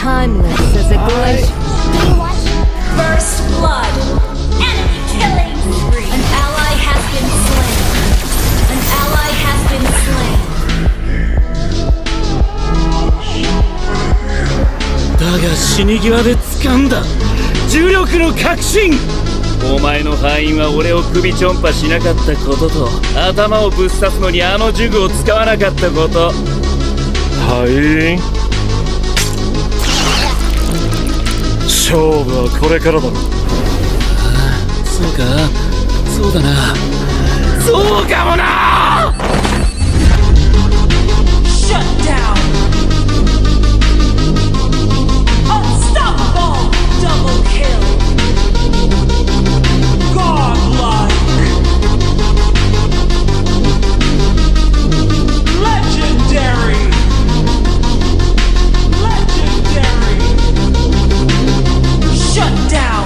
timeless as a glacier. First blood. Enemy killing. An ally has been slain. An ally has been slain. だが死に際で掴んだ重力の確信。お前の敗因は俺を首ちょんぱしなかったことと頭をぶっ刺すのにあの呪具を使わなかったこと。敗因。 勝負はこれからだろう。ああ、そうか。そうだな。そうかもな。Shut down. Unstoppable double kill. Godlike. Legendary. Shut down!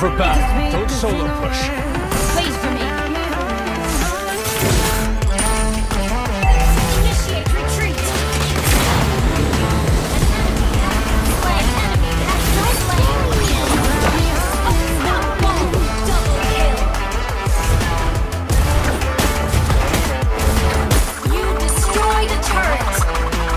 for battle. Don't solo push. Wait for me. Initiate retreat. An enemy has no flame. That won't double kill. You destroyed a turret. Don't solo.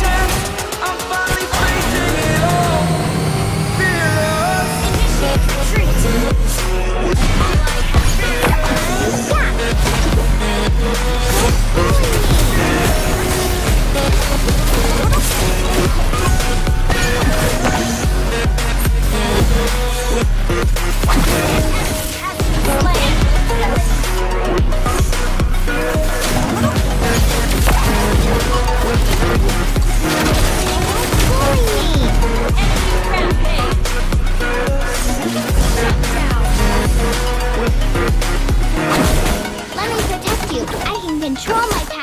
I'm finally facing it all. Feel it. Draw my